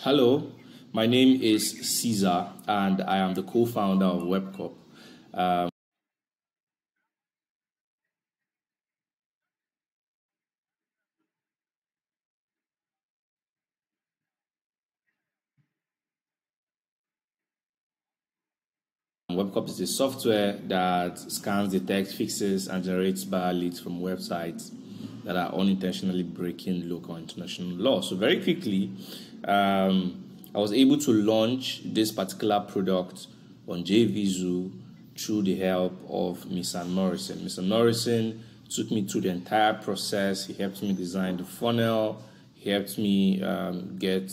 Hello, my name is Cesar and I am the co-founder of WebCop. WebCop is the software that scans, detects, fixes, and generates buyer leads from websites that are unintentionally breaking local and international law. So very quickly, I was able to launch this particular product on JVZoo through the help of Misan Morrison. Misan Morrison took me through the entire process. He helped me design the funnel. He helped me get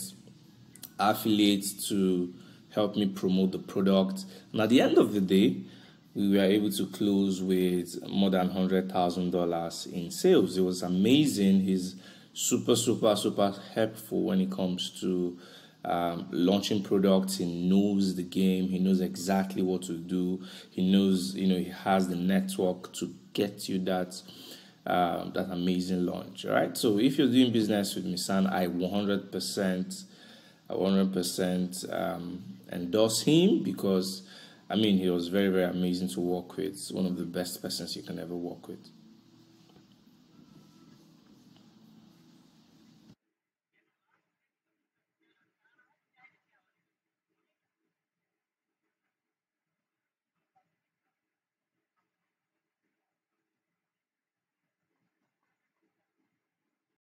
affiliates to help me promote the product. And at the end of the day, we were able to close with more than $100,000 in sales. It was amazing. He's super helpful when it comes to launching products. He knows the game. He knows exactly what to do. He knows, he has the network to get you that amazing launch. All right. So if you're doing business with Misan, I 100% endorse him, because he was very, very amazing to work with. One of the best persons you can ever work with.